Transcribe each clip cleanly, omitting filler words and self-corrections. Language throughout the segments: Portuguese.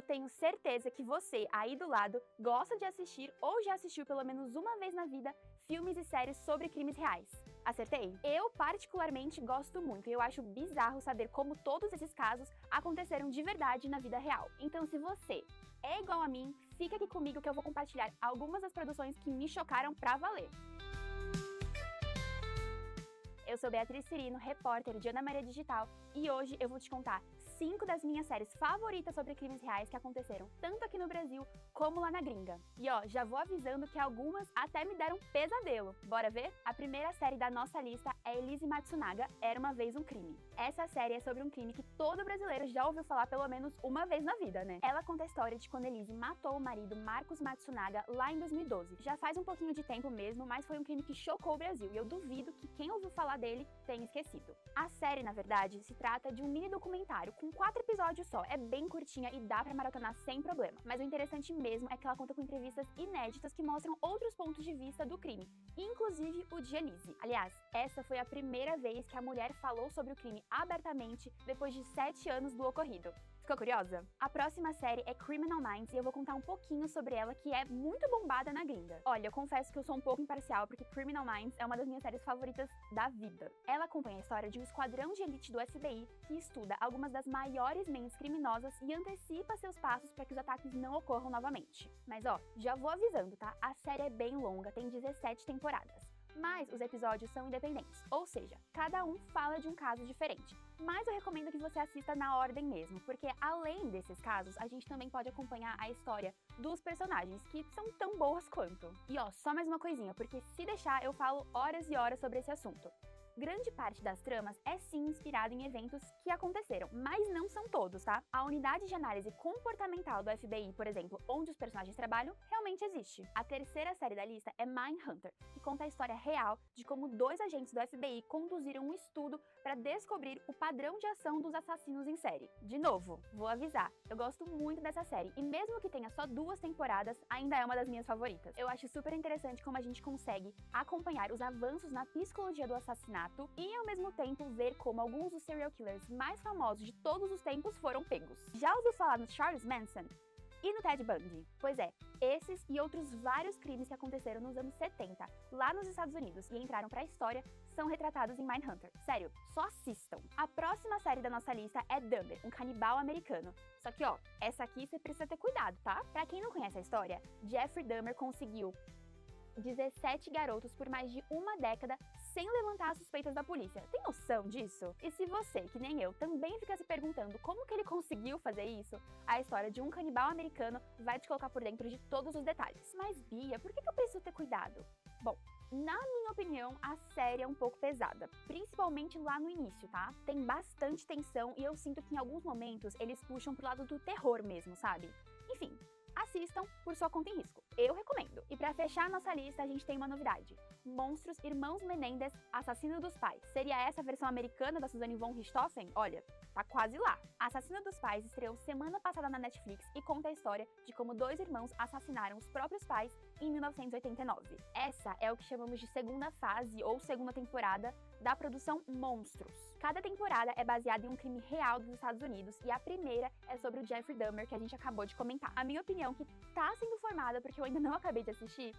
eu tenho certeza que você, aí do lado, gosta de assistir ou já assistiu pelo menos uma vez na vida filmes e séries sobre crimes reais. Acertei? Eu, particularmente, gosto muito e eu acho bizarro saber como todos esses casos aconteceram de verdade na vida real. Então, se você é igual a mim, fica aqui comigo que eu vou compartilhar algumas das produções que me chocaram pra valer. Eu sou Beatriz Cirino, repórter de AnaMaria Digital, e hoje eu vou te contar 5 das minhas séries favoritas sobre crimes reais que aconteceram tanto aqui no Brasil como lá na gringa. E ó, já vou avisando que algumas até me deram pesadelo. Bora ver? A primeira série da nossa lista é Elisa Matsunaga, Era Uma Vez Um Crime. Essa série é sobre um crime que todo brasileiro já ouviu falar pelo menos uma vez na vida, né? Ela conta a história de quando Elise matou o marido Marcos Matsunaga lá em 2012. Já faz um pouquinho de tempo mesmo, mas foi um crime que chocou o Brasil, e eu duvido que quem ouviu falar dele tem esquecido. A série, na verdade, se trata de um mini documentário com 4 episódios só, é bem curtinha e dá pra maratonar sem problema. Mas o interessante mesmo é que ela conta com entrevistas inéditas que mostram outros pontos de vista do crime, inclusive o de Elise. Aliás, essa foi a primeira vez que a mulher falou sobre o crime abertamente depois de 7 anos do ocorrido. Ficou curiosa? A próxima série é Criminal Minds e eu vou contar um pouquinho sobre ela, que é muito bombada na gringa. Olha, eu confesso que eu sou um pouco imparcial porque Criminal Minds é uma das minhas séries favoritas da vida. Ela acompanha a história de um esquadrão de elite do FBI que estuda algumas das maiores mentes criminosas e antecipa seus passos para que os ataques não ocorram novamente. Mas ó, já vou avisando, tá? A série é bem longa, tem 17 temporadas. Mas os episódios são independentes, ou seja, cada um fala de um caso diferente. Mas eu recomendo que você assista na ordem mesmo, porque além desses casos, a gente também pode acompanhar a história dos personagens, que são tão boas quanto. E ó, só mais uma coisinha, porque se deixar eu falo horas e horas sobre esse assunto. Grande parte das tramas é sim inspirada em eventos que aconteceram, mas não são todos, tá? A unidade de análise comportamental do FBI, por exemplo, onde os personagens trabalham, realmente existe. A terceira série da lista é Mindhunter, que conta a história real de como 2 agentes do FBI conduziram um estudo para descobrir o padrão de ação dos assassinos em série. De novo, vou avisar, eu gosto muito dessa série, e mesmo que tenha só 2 temporadas, ainda é uma das minhas favoritas. Eu acho super interessante como a gente consegue acompanhar os avanços na psicologia do assassinato e, ao mesmo tempo, ver como alguns dos serial killers mais famosos de todos os tempos foram pegos. Já ouviu falar no Charles Manson? E no Ted Bundy? Pois é, esses e outros vários crimes que aconteceram nos anos 70, lá nos Estados Unidos, e entraram pra história, são retratados em Mindhunter. Sério, só assistam! A próxima série da nossa lista é Dahmer, um canibal americano. Só que, ó, essa aqui você precisa ter cuidado, tá? Pra quem não conhece a história, Jeffrey Dahmer conseguiu 17 garotos por mais de 1 década sem levantar as suspeitas da polícia. Tem noção disso? E se você, que nem eu, também fica se perguntando como que ele conseguiu fazer isso, a história de um canibal americano vai te colocar por dentro de todos os detalhes. Mas Bia, por que eu preciso ter cuidado? Bom, na minha opinião, a série é um pouco pesada, principalmente lá no início, tá? Tem bastante tensão e eu sinto que em alguns momentos eles puxam pro lado do terror mesmo, sabe? Enfim, assistam por sua conta e risco. Eu recomendo. E pra fechar a nossa lista, a gente tem uma novidade. Monstros Irmãos Menendez, Assassino dos Pais. Seria essa a versão americana da Susanne von Richthofen? Olha, tá quase lá. Assassino dos Pais estreou semana passada na Netflix e conta a história de como 2 irmãos assassinaram os próprios pais em 1989. Essa é o que chamamos de segunda fase ou segunda temporada da produção Monstros. Cada temporada é baseada em um crime real dos Estados Unidos e a primeira é sobre o Jeffrey Dahmer, que a gente acabou de comentar. A minha opinião, que tá sendo formada porque eu ainda não acabei de assistir,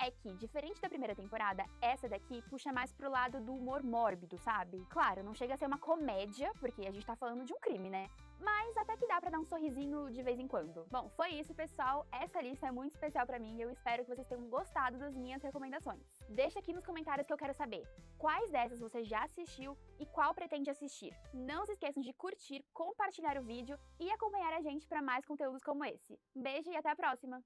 é que, diferente da primeira temporada, essa daqui puxa mais pro lado do humor mórbido, sabe? Claro, não chega a ser uma comédia, porque a gente tá falando de um crime, né? Mas até que dá pra dar um sorrisinho de vez em quando. Bom, foi isso, pessoal. Essa lista é muito especial pra mim e eu espero que vocês tenham gostado das minhas recomendações. Deixa aqui nos comentários que eu quero saber quais dessas você já assistiu e qual pretende assistir. Não se esqueçam de curtir, compartilhar o vídeo e acompanhar a gente pra mais conteúdos como esse. Beijo e até a próxima!